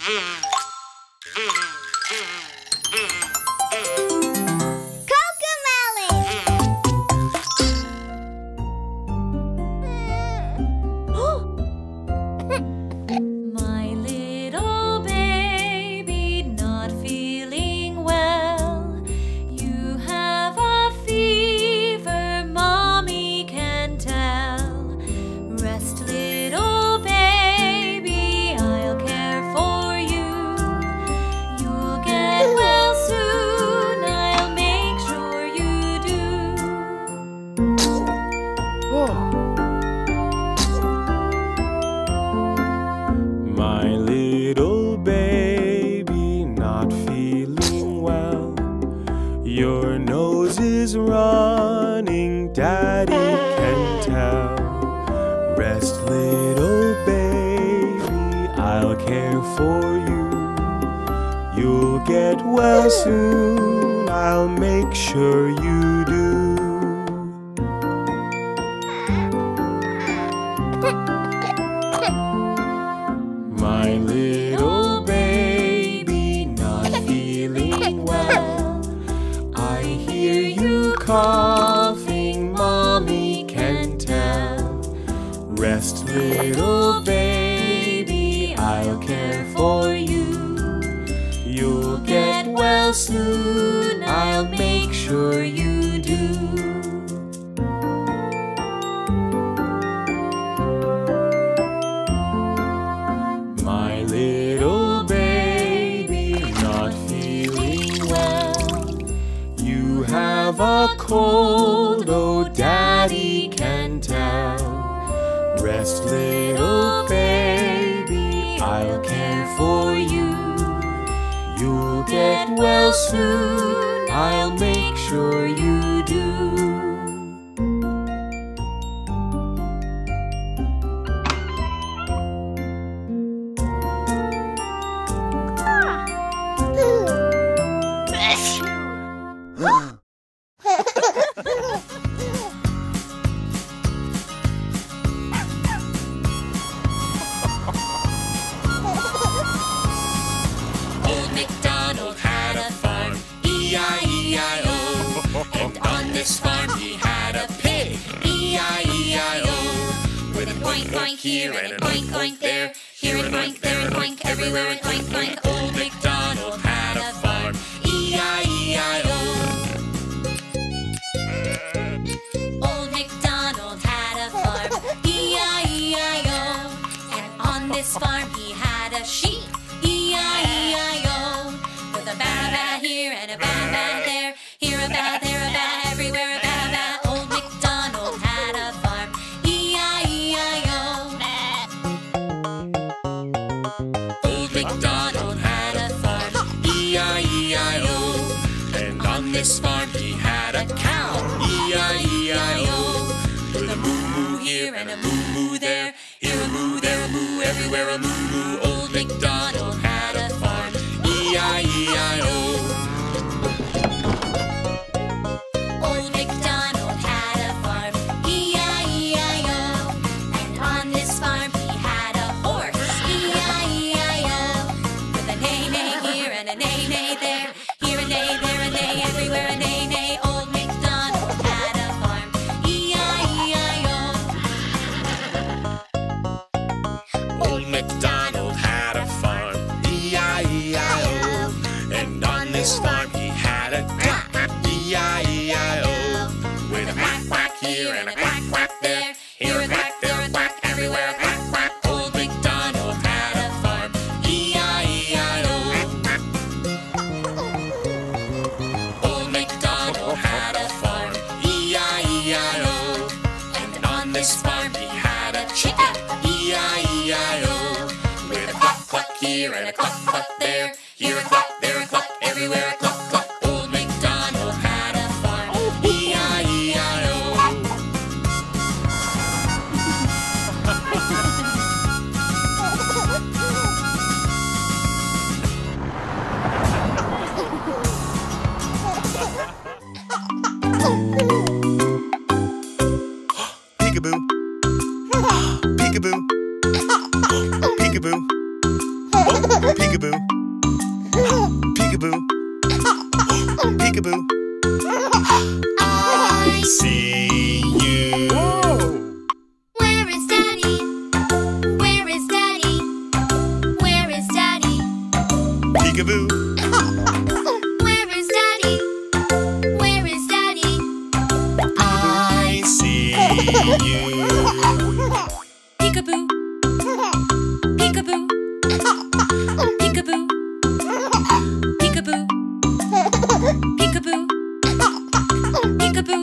Peekaboo. Peekaboo. Peekaboo. Peekaboo. Peekaboo. I see you. Where is Daddy? Where is Daddy? Where is Daddy? Peekaboo. Where is Daddy? Where is Daddy? I see you. Peekaboo. Peekaboo. Peekaboo. Peekaboo. Peekaboo. Peekaboo.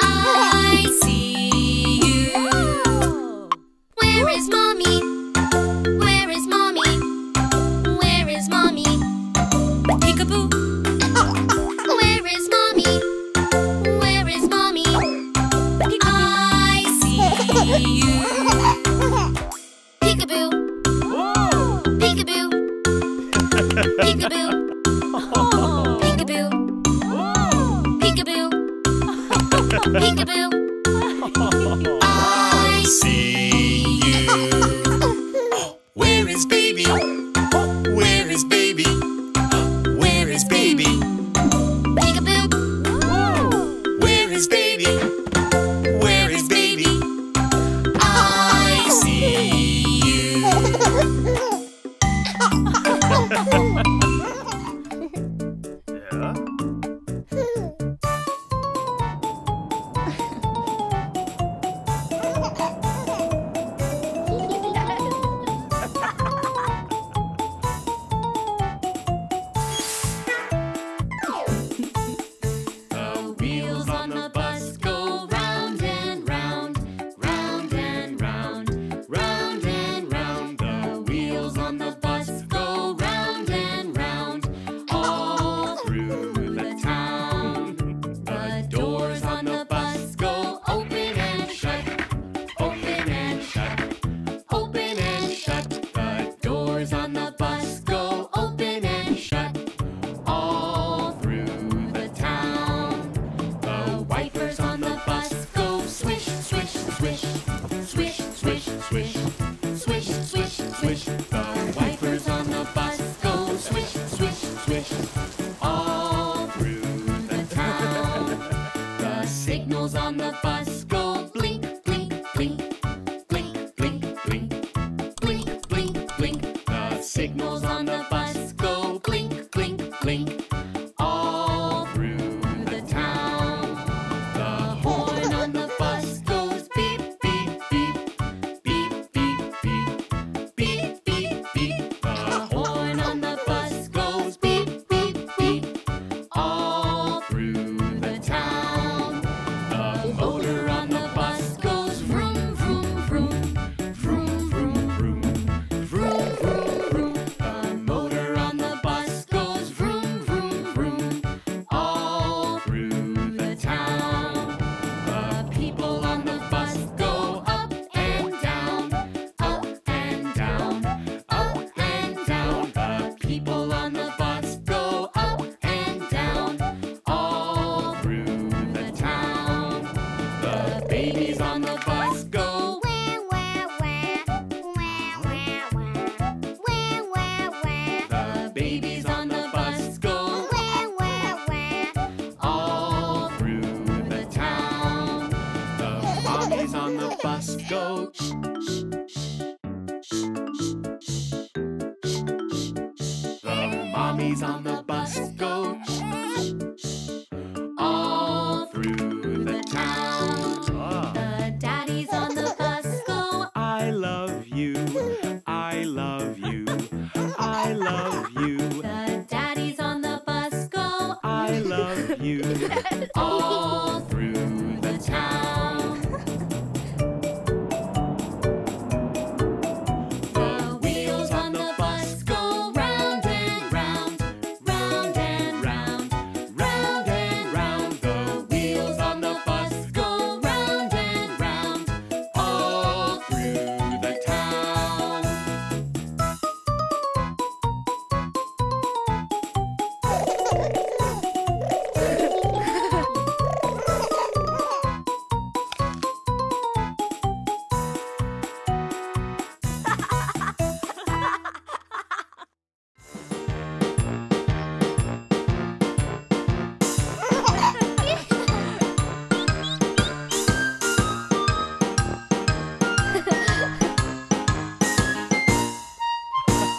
I see you. Where is Mommy? Where is Mommy? Where is Mommy? Peekaboo. Where is Mommy? Where is Mommy? I see you. Peekaboo. Peekaboo. Peekaboo. Peekaboo. Peekaboo. I see you. Where is baby? Where is baby? Where is baby? Peekaboo. Where is baby? Where is baby? I see you. Yeah.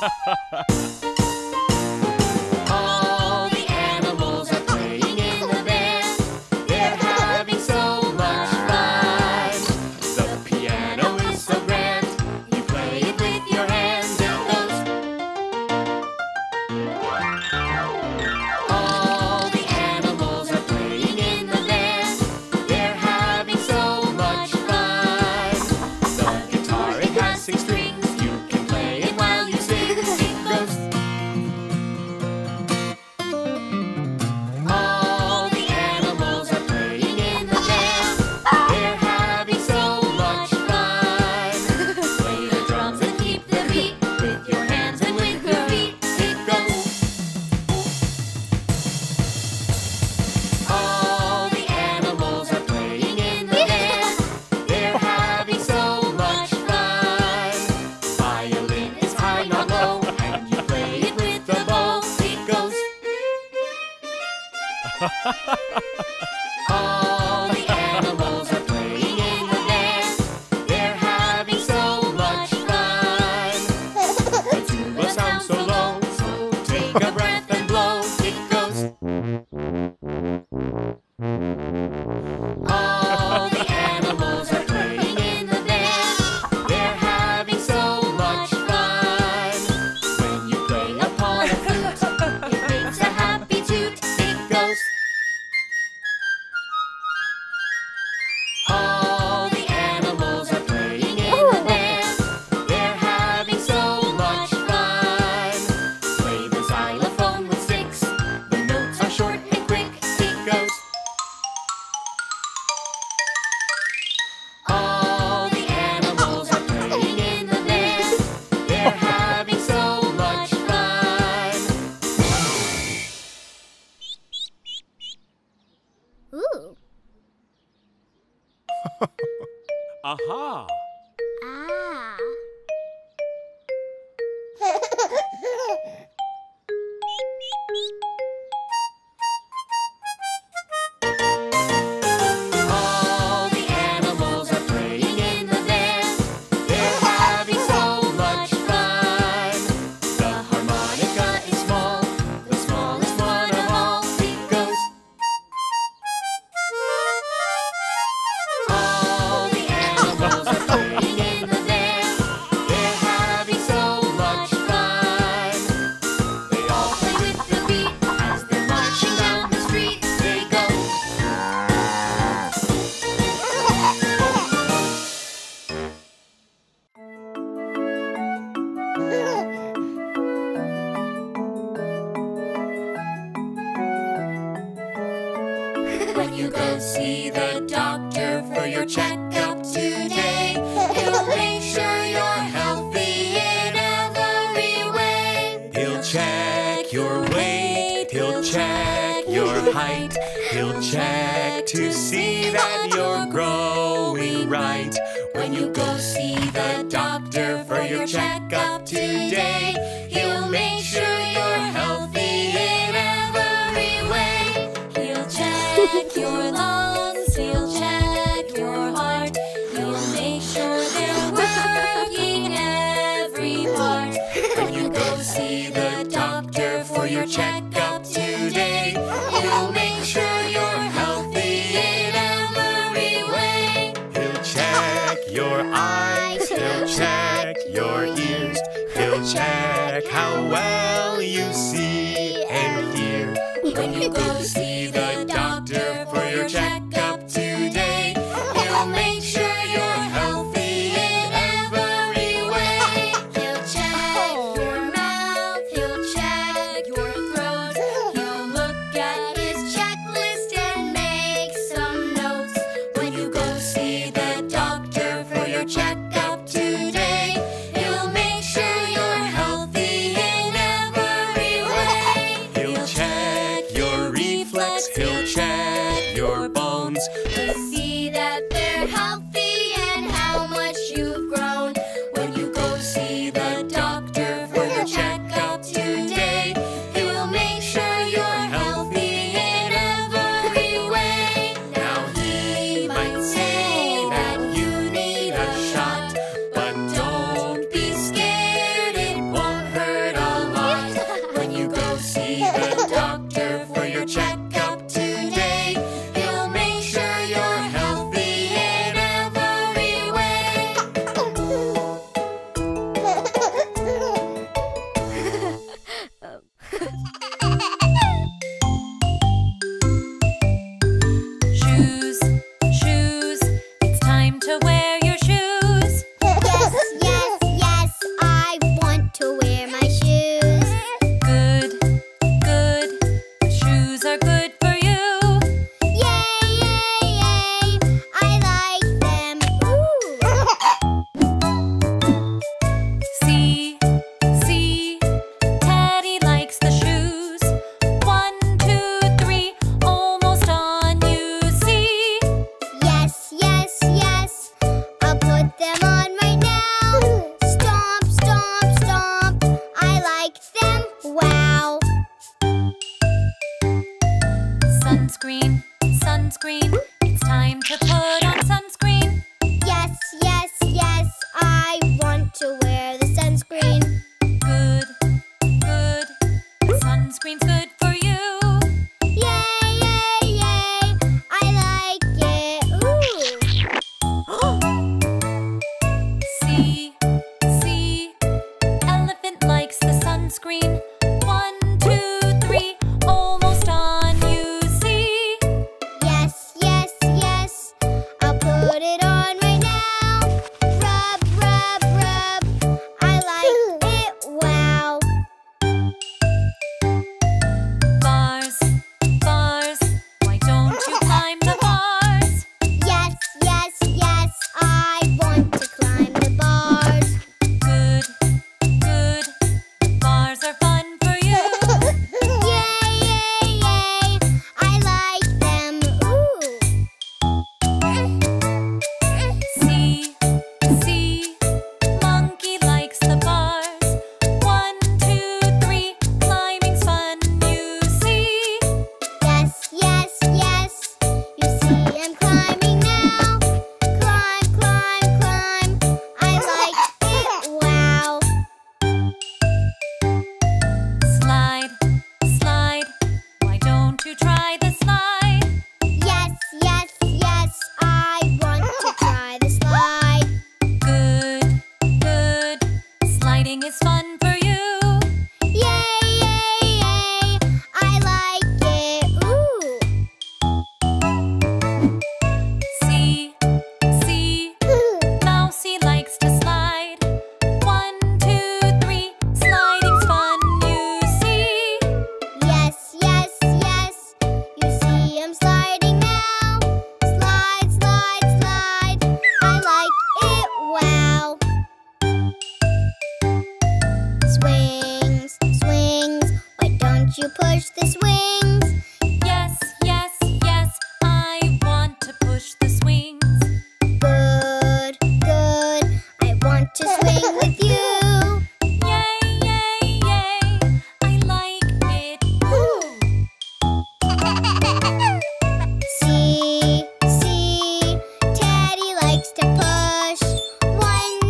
All the animals are playing in the band. They're having so much fun. The piano is so grand. You play it with your hands and those. All the animals are playing in the band. They're having so much fun. The guitar, it has 6 strings. All the animals are playing in the band. They're having so much fun. The tuba sounds so low, so take a breath and blow. It goes. All the animals are playing in the band. They're having so much fun. When you play upon a flute, it makes a happy toot. It goes. Aha! Ah! All the animals are playing in the band. They're having so much fun. The harmonica is small, the smallest one of all. It goes. When you go see the doctor for your checkup today, he'll make sure you're healthy in every way. He'll check your weight, he'll check your height, he'll check to see that you're growing right. When you go see the doctor for your checkup today, he'll make sure you're healthy in every way. He'll check your lungs, he'll check your heart, he'll make sure they're working every part. When you go see the doctor for your checkup today, he'll make sure you're healthy in every way. He'll check your eyes, he'll check your ears, he'll check how well you see and hear. When you go see the doctor for your checkup today, he'll make sure you're healthy in every way. He'll check your mouth, he'll check your throat, he'll look at his checklist and make some notes. When you go see the doctor for your checkup today, he'll make sure you're healthy in every way. He'll check your reflexes, you push the swings? Yes, yes, yes, I want to push the swings. Good, good, I want to swing with you. Yay, yay, yay, I like it. See, see, Teddy likes to push. 1,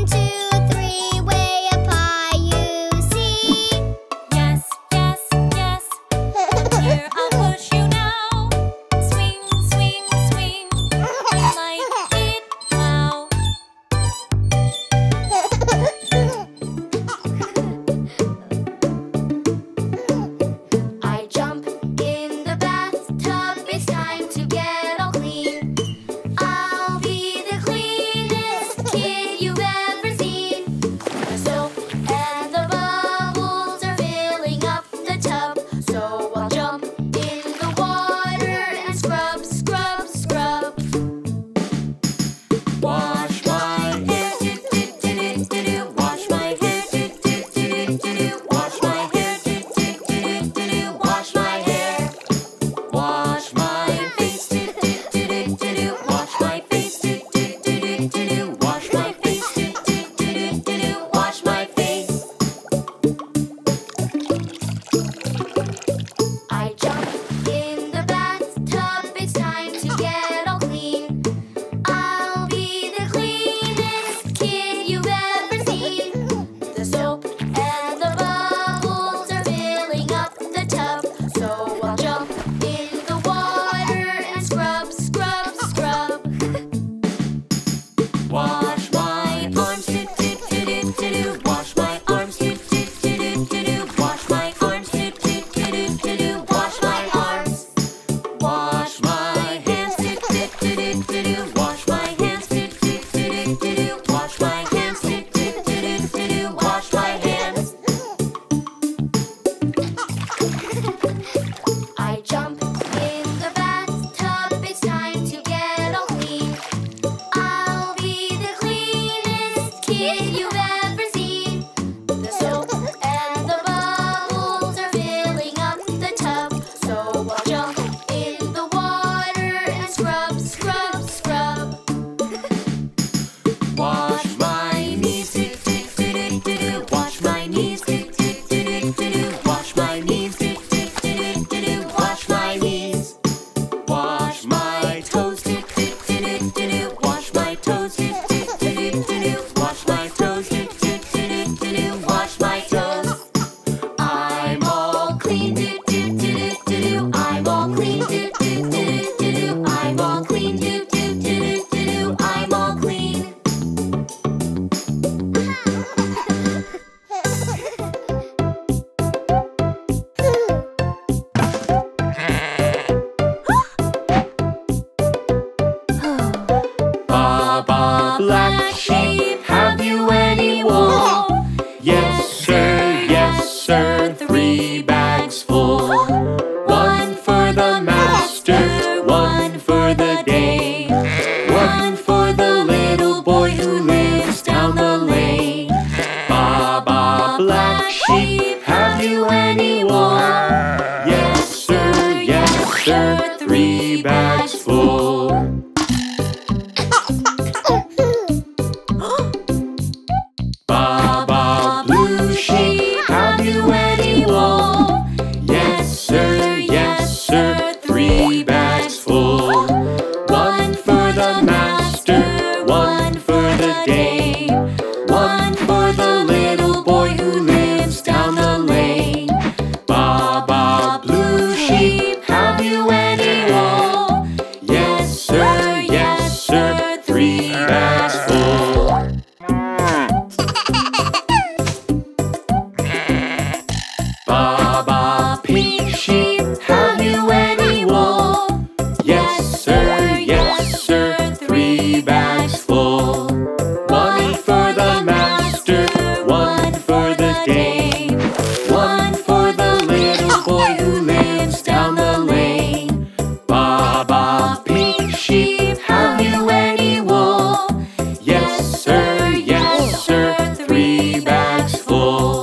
2, 3, way up high, you see. Yes, yes, yes, here I'll push you now. Swing, swing, swing, I like it now. I jump in the bathtub, it's time to get all clean. I'll be the cleanest kid you've ever seen. The soap and the bubbles are filling up the tub, so I'll jump in the water and scrub, scrub, scrub. Wash my hair, do do do do do do. Wash my hair, do do do do do do. Wash my hair, do do do do do do. Wash my hair. Wash my face, do do do do do do. Wash my face, do do do do do do. Wash my face, do do do do do do. Wash my face. I jump in the bathtub, it's time to get all clean. I'll be the cleanest kid you've ever seen. The soap and the bubbles are filling up the tub, so I'll jump in the water and scrub, scrub, scrub. Wash my arms, do do do do do do. Wash my arms, do do do do do do. Wash my arms, do do do do do do. Wash my arms. Wash my hands, do do do do do do. Wash my hands, do do do do do do. Wash my hands, do do do do do do. Wash my hands. I jump in the bathtub, it's time to get all clean. I'll be the cleanest kid you've ever seen. The soap and the bubbles are filling up the tub, so I'll jump in the water and scrub, scrub, scrub. Wash my knees, do do do do do do. Wash my knees, do do do do do do. Wash my knees, do do do do do do. Wash my knees. Wash my toes, do do do do do do. Wash my toes, do do do do do do. Wash my toes, do do do do do do. Wash my toes. I'm all clean, do do do do do do. I'm all clean, do do do do do do. I'm all clean, do do do do do do. I'm all clean. Baba Black Sheep, have you any wool? Yes, sir, yes, sir, 3 bags full. 1 for the master, 1 for the dame, 1 for the little boy who lives down the lane. Baba Black Sheep, have you any wool? Yes, sir, 3 bags full. Baba Blue Sheep, have you any wool? Yes, sir, 3 bags full. 1 for the master, 1 for the dame, 1 for the little boy who lives down the lane. Baba Blue Sheep, have you any wool? Yes, sir, 3 bags full. Baba Pink Sheep, have you any wool? Yes, sir, 3 bags full. 1 for the master, 1 for the dame, 1 for the little boy who lives down the lane. Baba Pink Sheep, have you any wool? Yes, sir, 3 bags full.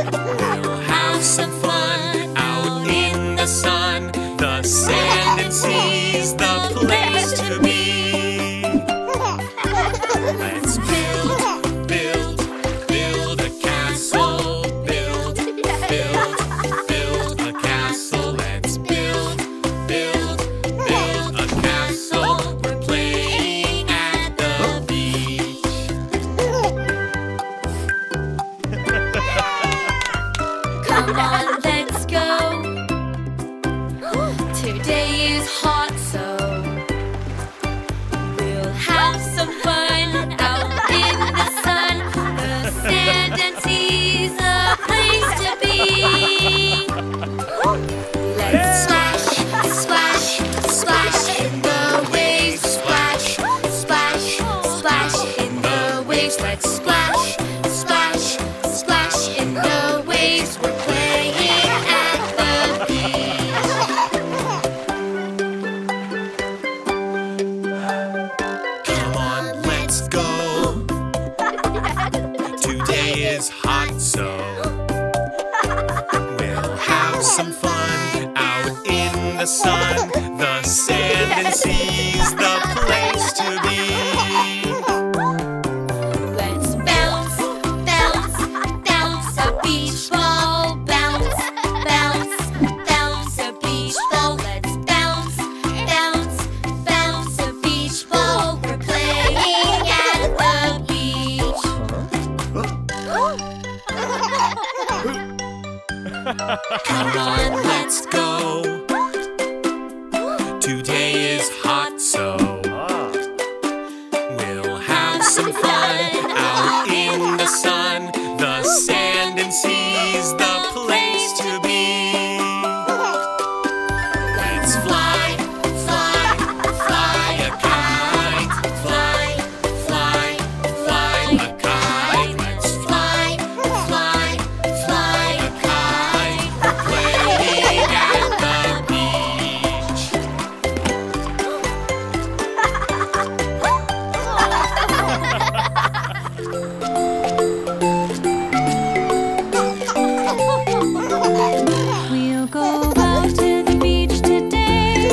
We'll have some fun out in the sun. The sand and sea's the place to be. Let's build a castle. Build a castle. Let's build a castle. We're playing at the beach. Come on, let's go. Today is hot, so we'll have some fun out in the sun. The sand and sea's a place to be. Let's splash, splash, splash in the waves. Splash, splash, splash in the waves. Let's splash, splash, splash in the waves. We're playing at the beach. Today is hot, so we'll have some fun out in the sun. The sand and sea's the place to be. Let's bounce, bounce, bounce a beach ball. Bounce, bounce, bounce a beach ball. Let's bounce, bounce, bounce a beach ball. We're playing at the beach. Come on, let's go. Today is hot, so we'll have some fun out in the sun. The sand and sea's the place to be. Let's fly, fly, fly a kite. Fly, fly, fly a kite. Let's fly, fly, fly a kite. We're playing at the beach. We'll go out to the beach today.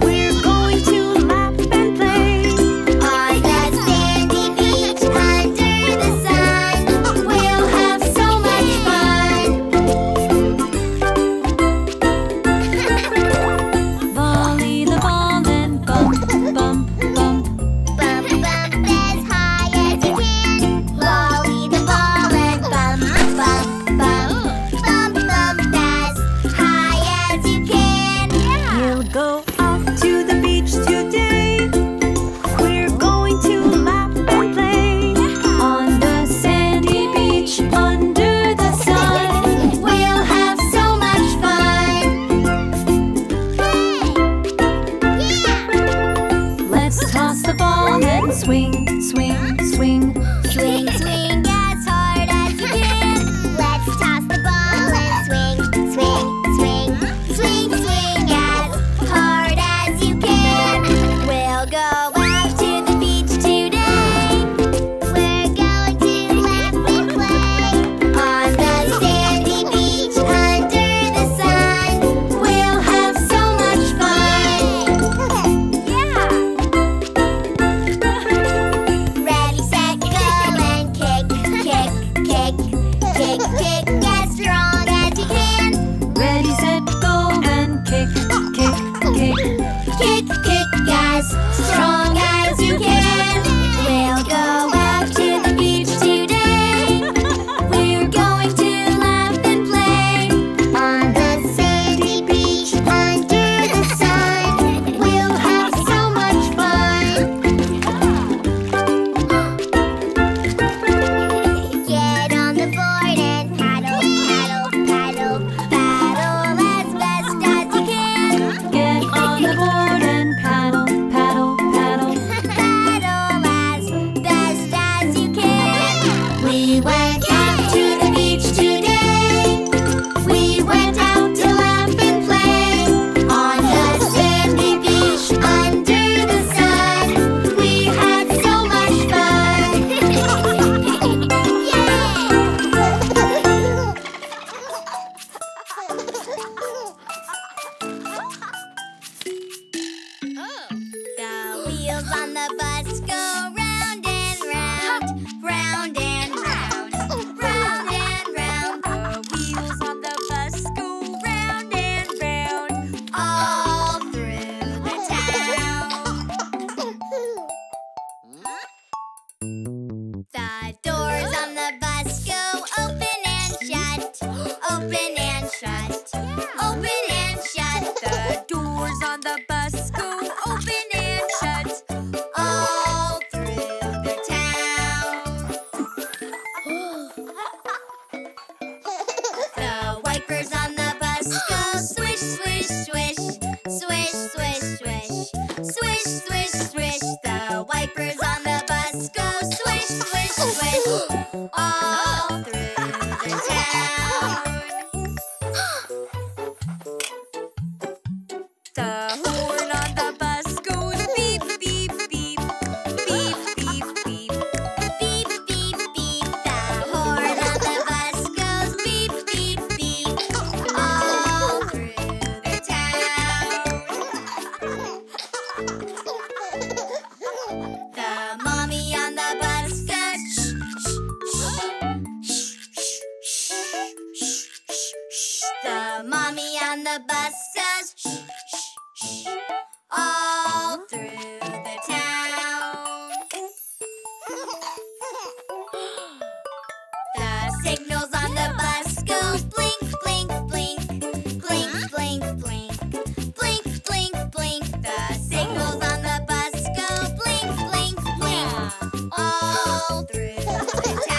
We're going to laugh and play. On the sandy beach under the sun, we'll have so much fun. Volley the ball and bump, bump, bump. Bump, bump as high as you can. Volley the ball and bump, bump, bump. Bump, bump as high as you can. We'll go out to the beach today. We're going to laugh and play. On the sandy beach under the sun, we'll have so much fun. Let's toss the ball and swing, swing, swing. Swing, swing as hard as you can. Let's toss the ball and swing, swing, swing. Swing, swing as hard as you can. We'll go out to the beach today. We're going to laugh and play. On the sandy beach under the sun, we'll have so much fun. Ready, set, go, and kick, kick, kick, kick, kick as strong as you can. Ready, set, go, and kick, kick, kick. Kick, kick as strong as you can. We'll go out to the beach today. We're going to laugh and play. On the sandy beach under the sun, we'll have so much fun. Get on the board and paddle, paddle, paddle. Paddle as best as you can. Get on the board and paddle, paddle, the bus goes shh, shh, shh, all through the town. The signals on the bus go blink, blink, blink, blink, blink, blink, blink, blink, blink. The signals on the bus go blink, blink, blink, all through the town.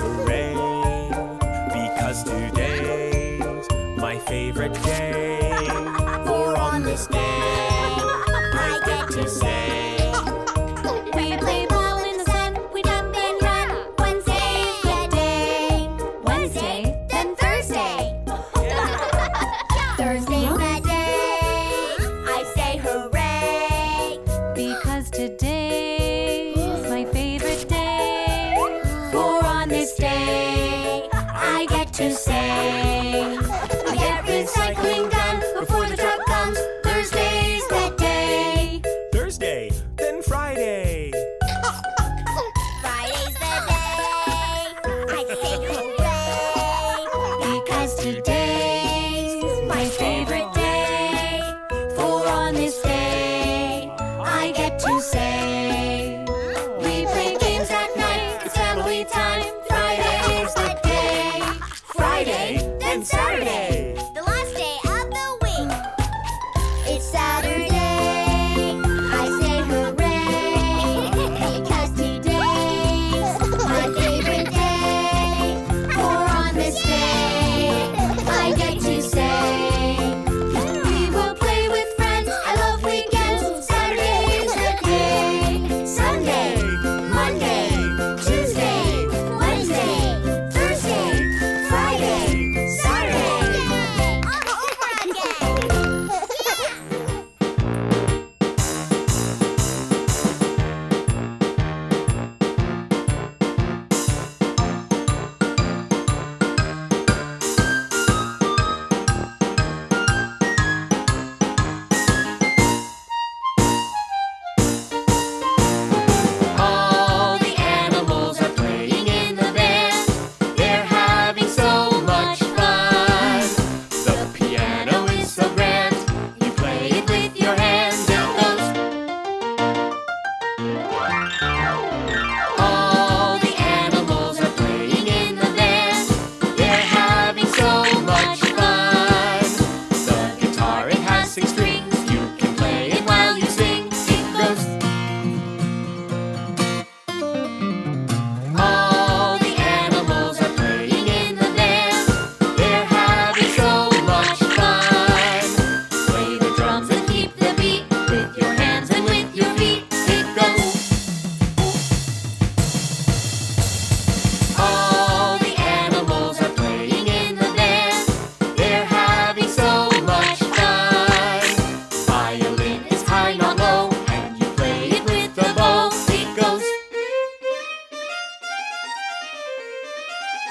parade, because today's my favorite day. For on this day, I get to say, we play ball in the sun, we jump and run. Wednesday's the day. Wednesday, then Thursday. Thursday's the day. I say hooray, because today's my favorite day. For on this day, I get to say, we get recycling done before the truck comes. Thursday's the day. Thursday, then Friday. Friday's the day. I say hooray, because today's my favorite day. For on this day, I get to say, we play games at night, it's family time. Friday's the day. Friday, then Saturday. The last day of the week. It's Saturday. I say hooray, because today's my favorite day. For on this day, I get to say, we will play with friends. I love weekends. Saturday's the day. Sunday, Monday, Tuesday, Wednesday, Thursday, Friday, Saturday. All the animals are playing in the band. They're having so much fun. The piano is so grand. You play it with your hands. Down goes. All the animals are playing in the band. They're having so much fun. The guitar, it has 6 strings. You can play it while you sing. It goes. All the animals are playing in the band. They're having so much fun. Play the drums and keep the beat with your hands and with your feet. It goes. All the animals are playing in the band. They're having so much fun. Violin is high, not low, and you play it with the bow. It goes.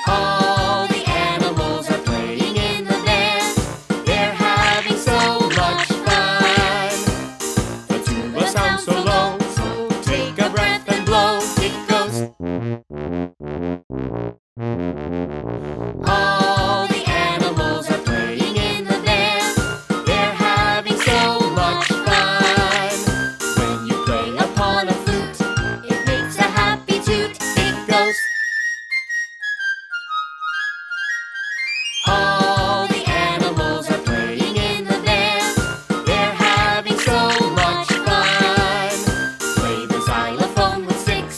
All the animals are playing in the band. They're having so much fun. The tuba sounds so low, so take a breath and blow. It goes. All the animals are playing in the band. They're having so much fun. When you play upon a flute, it makes a happy toot. It goes. All the animals are playing in the band. They're having so much fun. Play the xylophone with 6.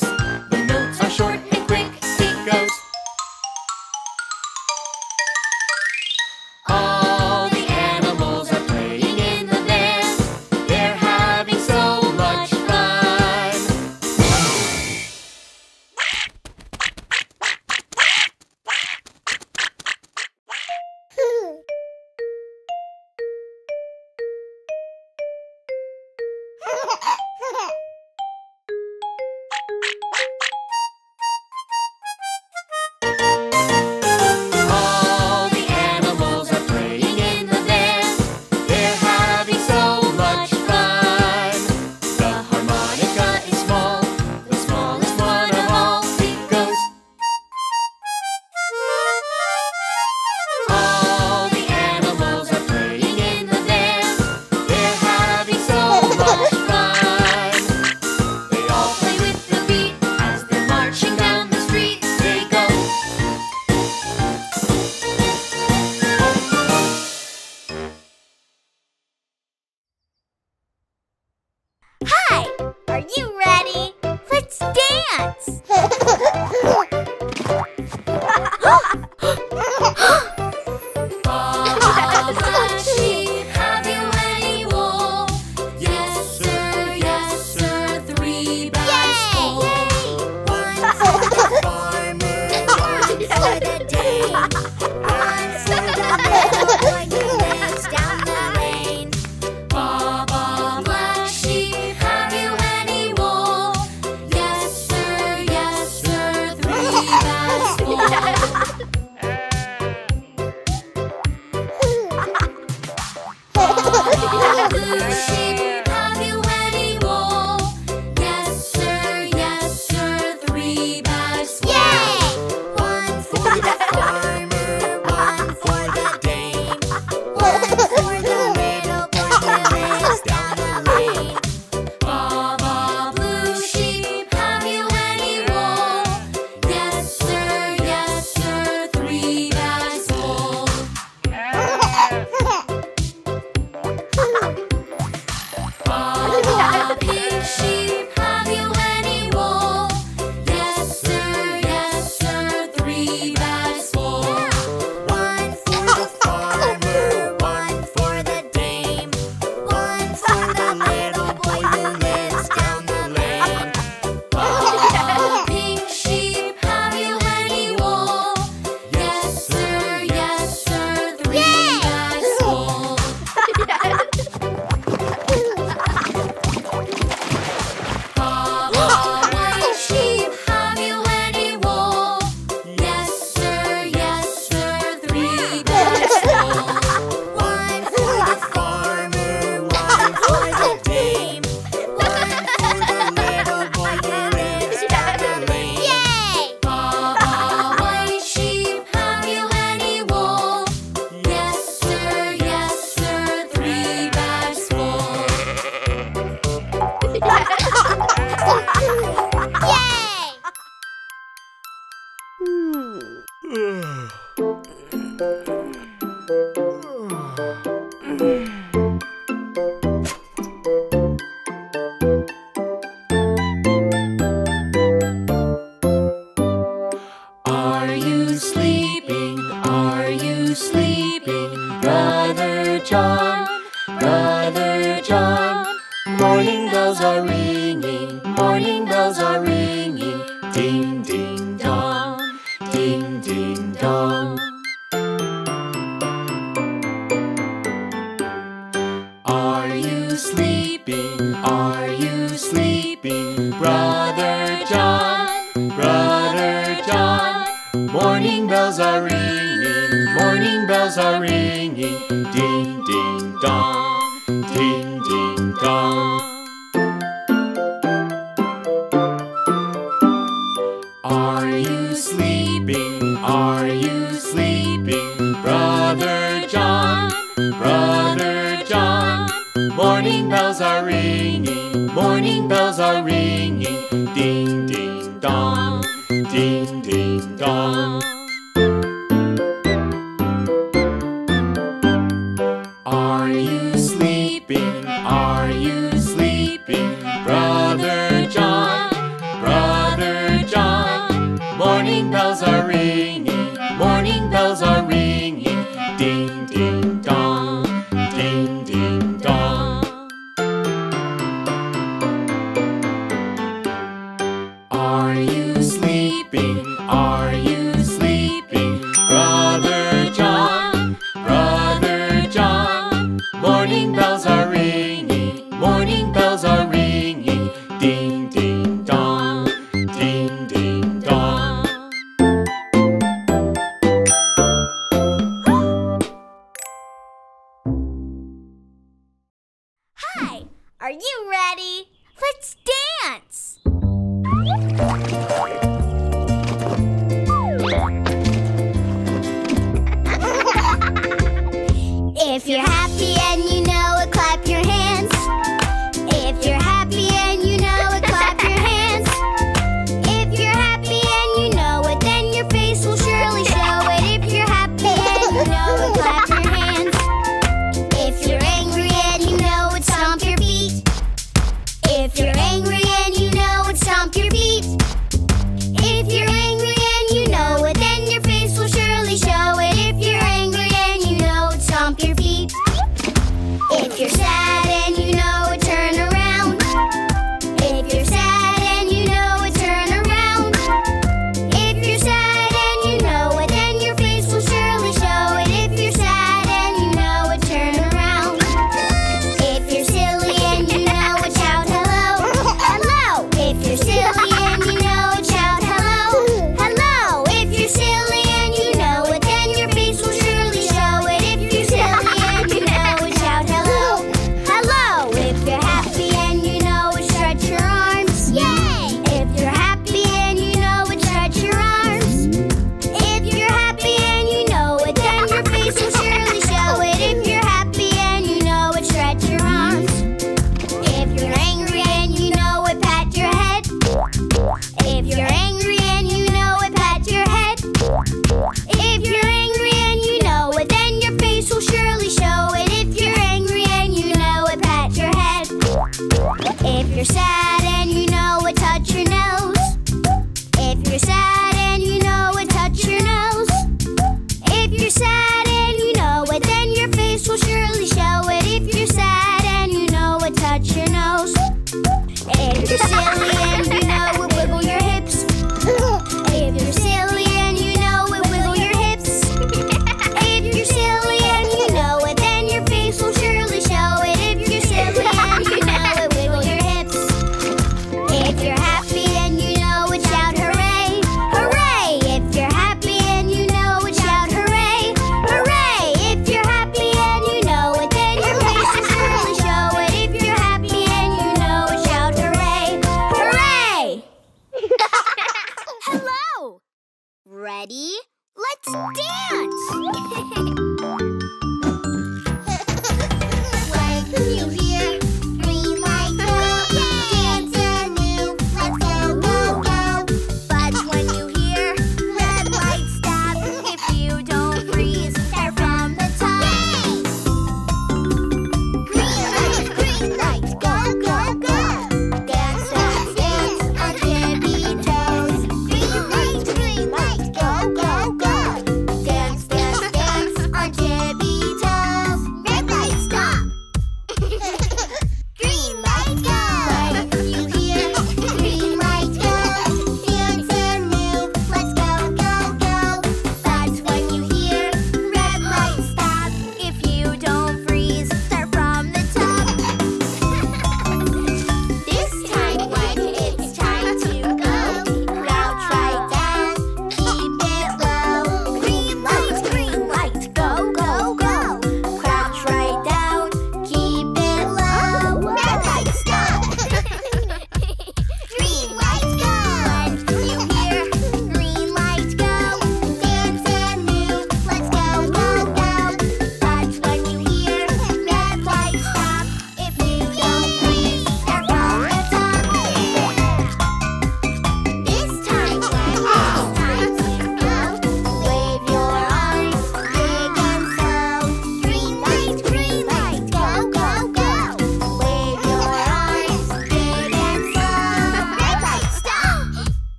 The notes are short and quick. It goes. All the animals are playing in the band. They're having so much fun. All the animals are playing in the band. They're having so much fun. The harmonica is small, the smallest one of all. It goes. All the animals are playing in the band. They're having so much fun. They all play with the beat as they're marching down the street. They go. Hi! Are you ready? Let's dance!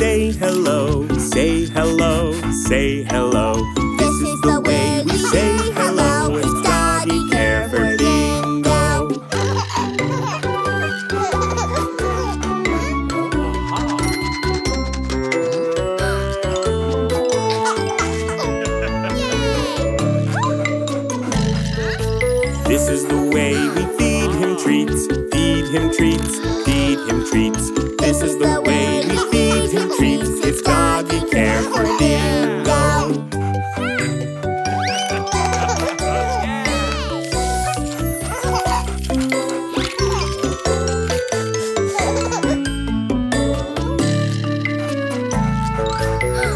say hello, say hello, say hello. This is the way we say hello. It's Doggy Care for Bingo. This is the way we feed him treats, feed him treats, feed him treats. This is the way we feed him treats. It's Doggy Care for Bingo.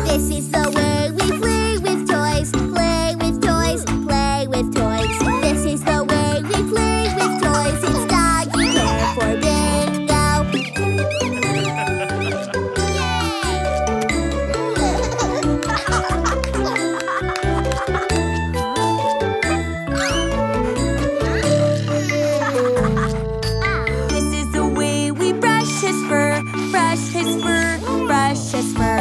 This is the way we play with toys, play with toys, play with toys. This is the way we play with toys. It's Doggy Care for Bingo. This is the way we brush his fur, brush his fur, brush his fur.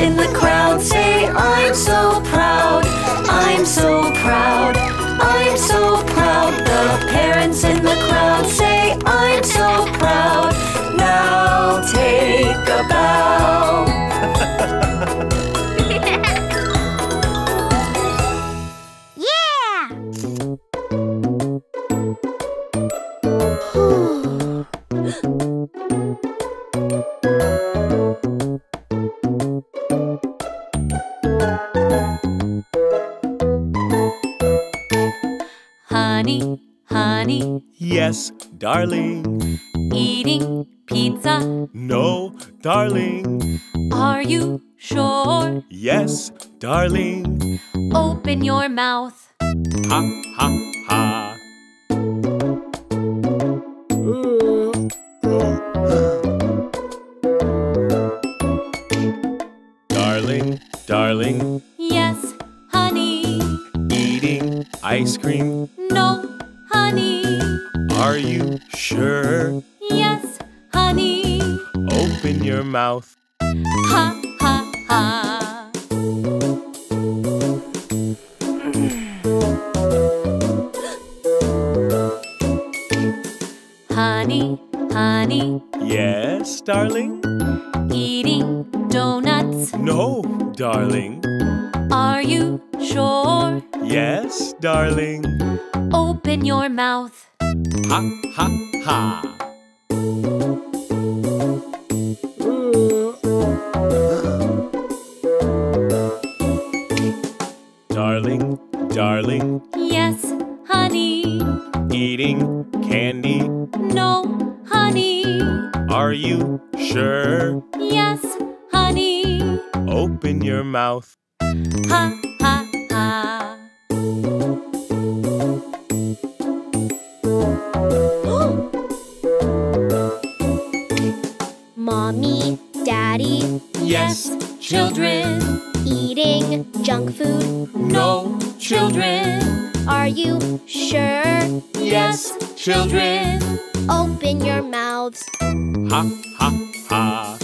In the crowd say Honey, honey. Yes, darling. Eating pizza. No, darling. Are you sure? Yes, darling. Open your mouth. Ha, ha, ha. Darling, darling. Yes, honey. Eating ice cream. No, honey. Are you sure? Yes, honey. Open your mouth. Ha, ha, ha. Honey, honey. Yes, darling. Eating donuts. No, darling. Are you sure? Yes, darling. Open your mouth. Ha, ha, ha. Darling, darling. Yes, honey. Eating candy. No, honey. Are you sure? Yes, honey. Open your mouth. Ha, ha, ha. Mommy, Daddy. Yes, children. Eating junk food. No, children. Are you sure? Yes, children. Open your mouths. Ha, ha, ha.